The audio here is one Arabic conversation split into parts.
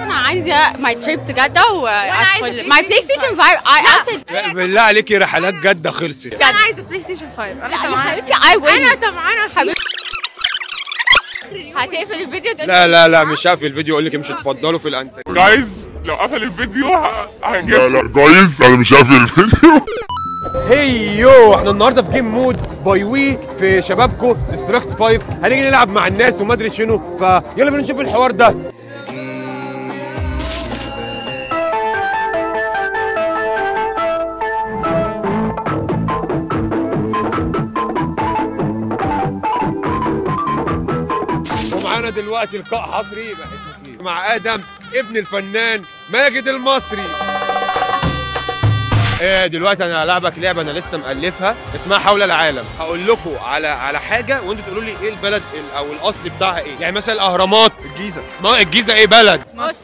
انا عايزه ماي تريب تو جده وادخل ماي بلاي ستيشن 5. لا بالله عليكي رحلات جده خلصت. انا عايزه بلاي ستيشن 5. انا طمعانه حبيبتي. هتقفل الفيديو؟ لا مش هقفل الفيديو. اقول لك مش اتفضلوا في الانتاج جايز. لو قفل الفيديو هنجيب. لا جايز انا مش هقفل الفيديو. هيو احنا النهارده في جيم مود باي وي في شبابكو ديستريكت 5. هنيجي نلعب مع الناس وما ادري شنو، فيلا بينا نشوف الحوار ده. ومعانا دلوقتي لقاء حصري مع آدم ابن الفنان ماجد المصري. دلوقتي انا هلعبك لعبه انا لسه مالفها اسمها حول العالم. هقول لكم على حاجه وانتوا تقولوا لي ايه البلد او الاصل بتاعها ايه. يعني مثلا الاهرامات الجيزه. ما الجيزه ايه بلد؟ مصر.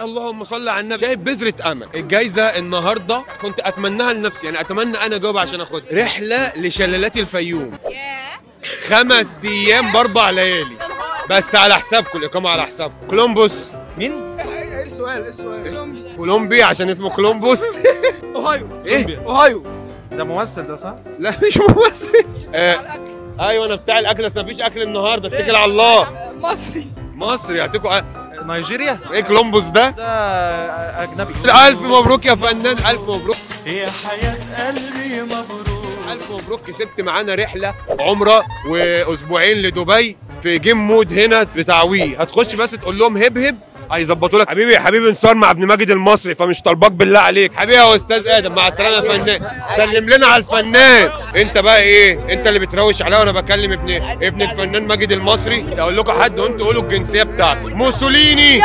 اللهم صل على النبي. شايف بذره امل. الجايزه النهارده كنت اتمناها لنفسي، يعني اتمنى انا اجاوب عشان اخدها. رحله لشلالات الفيوم 5 ايام ب4 ليالي بس على حسابكم، الاقامه على حسابكم. كولومبوس مين؟ ايه السؤال؟ ايه السؤال؟ كولومبي عشان اسمه كولومبوس. اوهايو. ايه؟ اوهايو ده ممثل ده صح؟ لا مش ممثل. ايوه انا بتاع الاكل بس مفيش اكل النهارده، اتكل على الله. مصري هعطيكوا. نيجيريا؟ ايه كولومبوس ده؟ ده اجنبي. الف مبروك يا فنان، الف مبروك يا حياة قلبي. مبروك، الف مبروك. كسبت معانا رحله عمره و2 اسبوع لدبي في جيم مود هنا بتاع وي. هتخش بس تقول لهم هب هب هيظبطوا لك. حبيبي يا حبيبي انصار مع ابن ماجد المصري، فمش طالباك بالله عليك. حبيبي يا استاذ ادم مع السلامه يا فنان. سلم لنا على الفنان. انت بقى ايه؟ انت اللي بتروش عليا وانا بكلم ابن الفنان ماجد المصري. اقول لكم حد وانتوا قولوا الجنسيه بتاعته. موسوليني.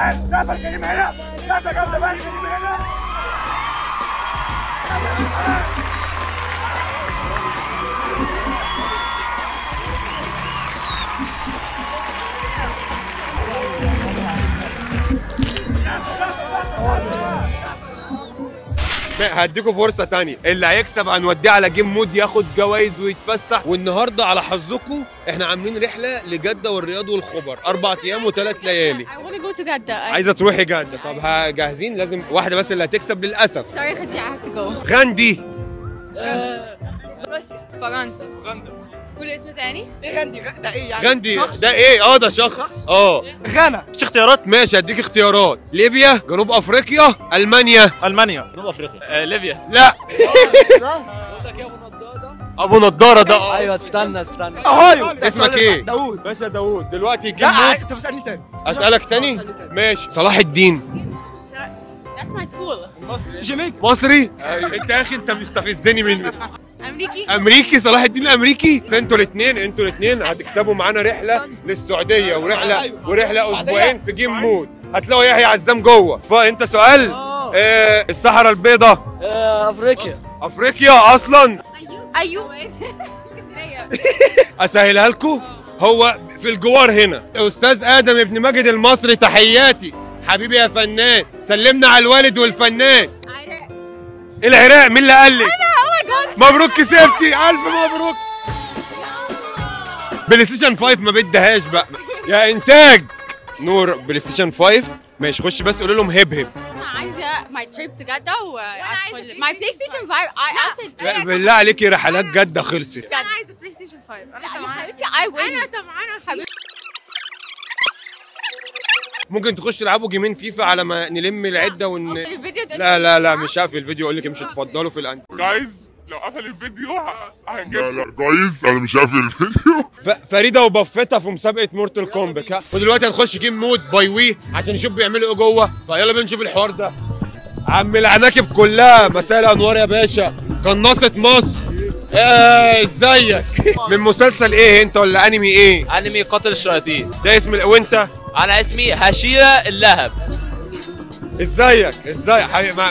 جمصه سافر كريم هنا، سافر كريم هنا. هديكوا فرصة تانية، اللي هيكسب هنوديه على جيم مود ياخد جوايز ويتفسح. والنهارده على حظكم احنا عاملين رحلة لجدة والرياض والخبر 4 ايام و3 ليالي. عايزة تروحي جدة؟ طب جاهزين؟ لازم واحدة بس اللي هتكسب للأسف. غاندي. روسيا. فرنسا. أوغندا. قول اسم تاني. ايه غاندي؟ ده ايه يعني؟ غاندي ده ايه؟ ده شخص. غانا. مش اختيارات؟ ماشي هديك اختيارات. ليبيا، جنوب افريقيا، المانيا. جنوب افريقيا. ليبيا. لا ابو نضاره ده. ايوه استنى اهو. اسمك ايه؟ داوود. باشا داوود. دلوقتي جيب. لا انت بتسالني تاني. اسالك تاني؟ ماشي. صلاح الدين. That's my school. مصري. جميل. مصري. انت يا اخي انت مستفزني مني. امريكي. صلاح الدين الامريكي. انتوا الاثنين هتكسبوا معانا رحله للسعوديه ورحله 2 اسبوع في جيم مود. هتلاقوا يحيى عزام جوه. فانت سؤال الصحراء البيضاء. افريقيا اصلا. ايوه اسهلها لكم، هو في الجوار هنا. استاذ ادم ابن ماجد المصري تحياتي حبيبي يا فنان. سلمنا على الوالد والفنان. العراق. مين اللي قال لك؟ مبروك كسبتي، الف مبروك. بلاي ستيشن 5 ما بدهاش بقى يا انتاج نور. بلاي ستيشن 5 ماشي. خش بس قول لهم هب هب. انا عايزه ماي تريب تو جده وادخل ماي بلاي ستيشن 5. بالله عليكي رحلات جده خلصت. انا عايزه بلاي ستيشن 5. انا طمعانه حبيبتي. ممكن تخش تلعبوا جيمين فيفا على ما نلم العده لا مش هقفل الفيديو. اقول لك مش اتفضلوا في الانتاج جايز. لو قفل الفيديو هنجيب. لا جايز انا مش هقفل الفيديو. فريده وبفتة في مسابقه مورتال كومباك. ودلوقتي هنخش جيم مود باي وي عشان نشوف بيعملوا ايه جوه. فيلا بنشوف الحوار ده. عم العناكب كلها مساء الانوار يا باشا. قناصه مصر. ازيك؟ من مسلسل ايه انت ولا انمي ايه؟ انمي قاتل الشياطين. ده اسم. وانت؟ انا اسمي هشيرة اللهب. ازيك؟ حبيبي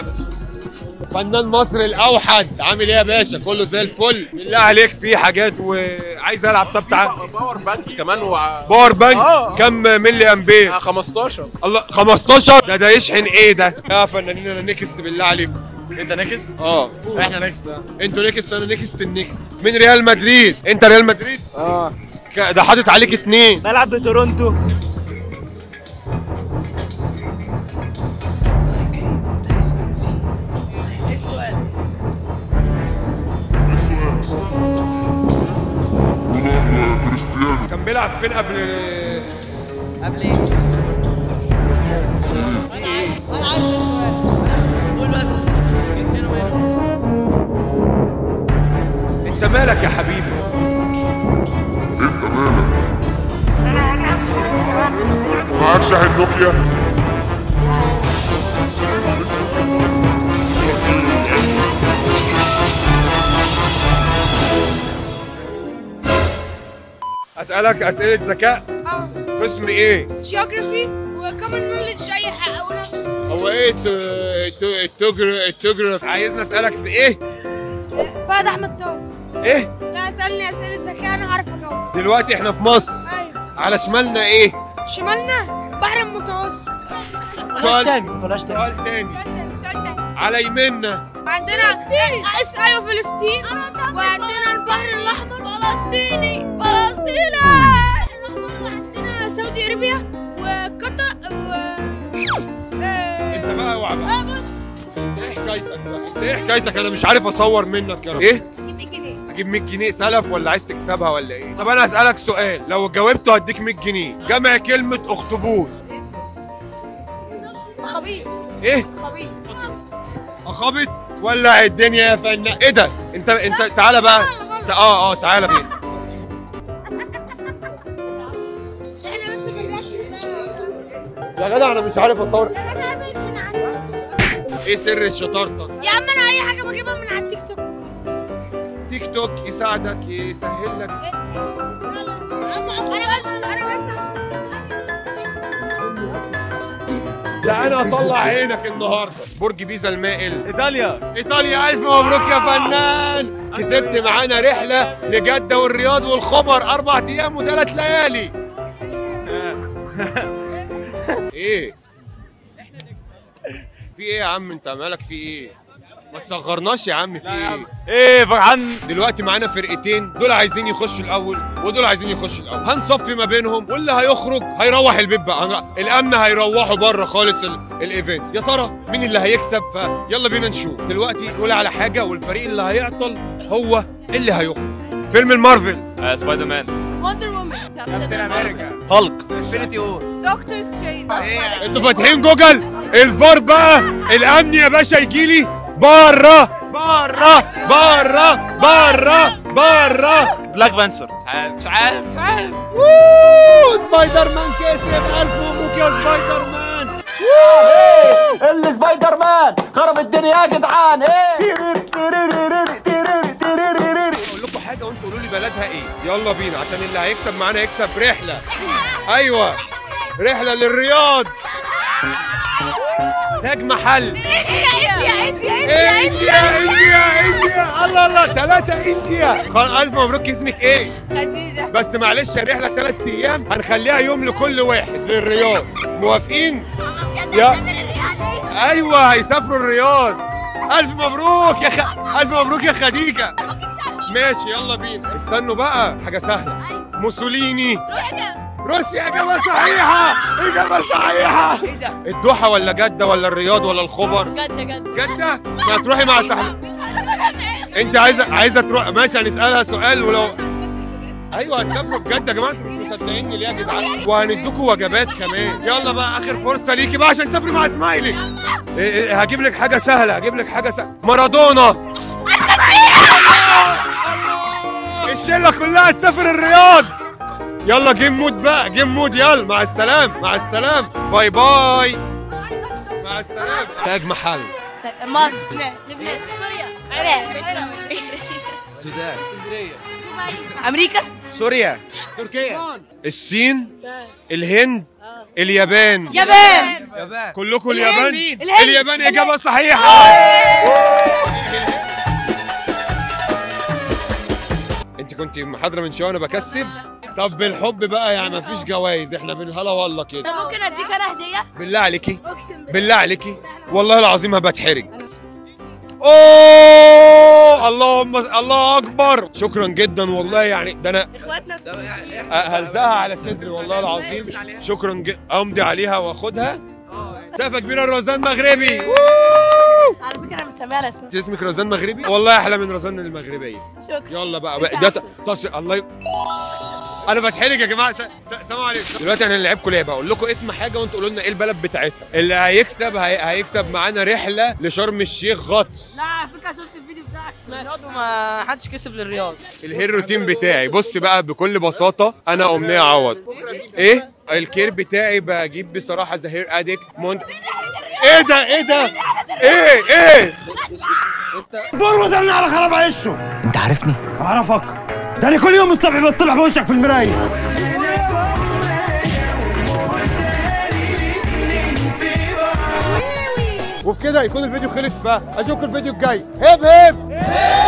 فنان مصر الاوحد، عامل ايه يا باشا؟ كله زي الفل. بالله عليك في حاجات وعايز العب. طب تعالى باور بانك كمان باور بانك كم ملي امبير؟ 15. الله 15 ده يشحن ايه ده؟ يا فنانين انا نكست بالله عليكم. انت نكست؟ احنا نكست. انتوا نكست انا نكست. النكست من ريال مدريد. انت ريال مدريد؟ ده حاطط عليك 2. بلعب بتورونتو. كان بيلعب فين قبل ايه؟ انا عايز السؤال. قول بس كريستيانو ماله؟ انت مالك يا حبيبي؟ انت مالك؟ انا معاك شاحن نوكيا. اسالك اسئله ذكاء. قسم ايه؟ جيوغرافي وكومن نوليدج. اي حاجه اولها هو ايه؟ التوجرافي. عايزني اسالك في ايه؟ فهد احمد طارق. ايه؟ لا اسالني اسئله ذكاء انا هعرف اجاوب. دلوقتي احنا في مصر. ايوه. على شمالنا ايه؟ شمالنا بحر المتوسط. سؤال تاني. على يميننا عندنا فلسطين. ايوه فلسطين. وعندنا البحر الاحمر. فلسطيني. عندنا سعودي اربيا وقطر و انت بقى اوعى بقى. بص ايه حكايتك بقى؟ ايه حكايتك؟ انا مش عارف اصور منك يا رب. ايه؟ اجيب 100 جنيه. اجيب 100 جنيه سلف ولا عايز تكسبها ولا ايه؟ طب انا هسألك سؤال لو جاوبته هديك 100 جنيه. جمع كلمة اخطبوط. اخابيط. ايه؟ اخابيط. اخابط ولع الدنيا يا فنان. ايه ده؟ انت تعالى بقى. تعالى فين؟ احنا بس بنركز. يا جدع انا مش عارف اصور. يا جدع اعمل من عندك. ايه سر شطارتك؟ يا عم انا اي حاجه بجيبها من على التيك توك. تيك توك يساعدك يسهل لك. تعالى اطلع عينك النهارده. برج بيزا المائل. ايطاليا. الف مبروك يا فنان، كسبت معانا رحله لجده والرياض والخبر 4 ايام و3 ليالي. ايه؟ في ايه يا عم؟ انت مالك في ايه؟ ما تصغرناش يا عم. في ايه؟ ايه فرحان دلوقتي معانا فرقتين، دول عايزين يخشوا الاول ودول عايزين يخشوا الاول. هنصفي ما بينهم واللي هيخرج هيروح البيت بقى. الامن هيروحوا بره خالص الايفنت. يا ترى مين اللي هيكسب؟ فيلا بينا نشوف دلوقتي. قول على حاجه والفريق اللي هيعطل هو اللي هيخرج. فيلم المارفل. سبايدر مان. وندر وومن. كابتن امريكا. هالك. انفينيتي وور. دكتور سترينج. انتوا فاتحين جوجل؟ الفار بقى. الامن يا باشا يجيلي بره. بلاك بانثر. مش عارف. سبايدر مان كسب. الف مبروك يا سبايدر مان. اللي سبايدر مان خرب الدنيا يا جدعان. اقول لكم حاجه وانتوا قولوا لي بلدها ايه. يلا بينا عشان اللي هيكسب معانا يكسب رحله. ايوه رحله للرياض. تاج محل. انديا. الله 3 انديا. الف مبروك. اسمك ايه؟ خديجه. بس معلش الرحله 3 ايام هنخليها يوم لكل واحد للرياض. موافقين؟ يا ايوه هيسافروا الرياض. الف مبروك يا خديجه. ماشي يلا بينا. استنوا بقى حاجه سهله. موسوليني. روسيا. إجابة صحيحة. إيه ده؟ الدوحة ولا جدة ولا الرياض ولا الخبر؟ جدة. ما هتروحي مع صاحبك. أنت عايزة تروح؟ ماشي هنسألها سؤال ولو أيوه هتسافروا بجدة. يا جماعة أنتوا مش مصدقيني ليه يا جدعان؟ وهندوكوا وجبات كمان. يلا بقى آخر فرصة ليكي بقى عشان تسافري مع زمايلك. هجيب لك حاجة سهلة. مارادونا. الشلة كلها تسافر الرياض. يلا جيم مود. يلا مع السلامة. باي. مع السلامة. تاج محل. مصر. لبنان. سوريا. العراق. السودان. اسكندرية. دبي. أمريكا. سوريا، تركيا، الصين، الهند، اليابان. يابان كلكم. اليابان إجابة صحيحة. انت كنت محاضرة من شوية وانا بكسب. طب بالحب بقى، يعني مفيش جوايز، احنا بالهلا والله كده. ممكن اديك انا هدية؟ بالله عليكي، بالله عليكي، والله العظيم هبتحرج. اوه اللهم الله اكبر، شكرا جدا والله. يعني ده انا اخواتنا هلزقها على صدري والله العظيم. شكرا جدا، امضي عليها واخدها. مسافه كبيره رزان مغربي. على فكره انا مسميها على اسمها. انت اسمك رزان مغربي؟ والله احلى من رزان المغربيه. شكرا. يلا بقى ده الله انا بتحرج يا جماعه. سلام عليكم. دلوقتي انا هنلعبكم لعبه، هقول لكم اسم حاجه وانتوا قولوا لنا ايه البلد بتاعتها. اللي هيكسب هيكسب معانا رحله لشرم الشيخ غطس. لا على فكره شفت الفيديو بتاعك الرياض وما حدش كسب للرياض. الهيروتين بتاعي بص بقى بكل بساطه، انا امنيه عوض. ايه الكير بتاعي بجيب بصراحه زهير اديك مونت. ايه ده ايه ده ايه ايه برود انا على خراب عيشه. انت عارفني؟ اعرفك، ده انا كل يوم الصبح بصطبح بوشك في المرايه. وبكده يكون الفيديو خلص بقى، اشوفكم الفيديو الجاي. هيب هيب.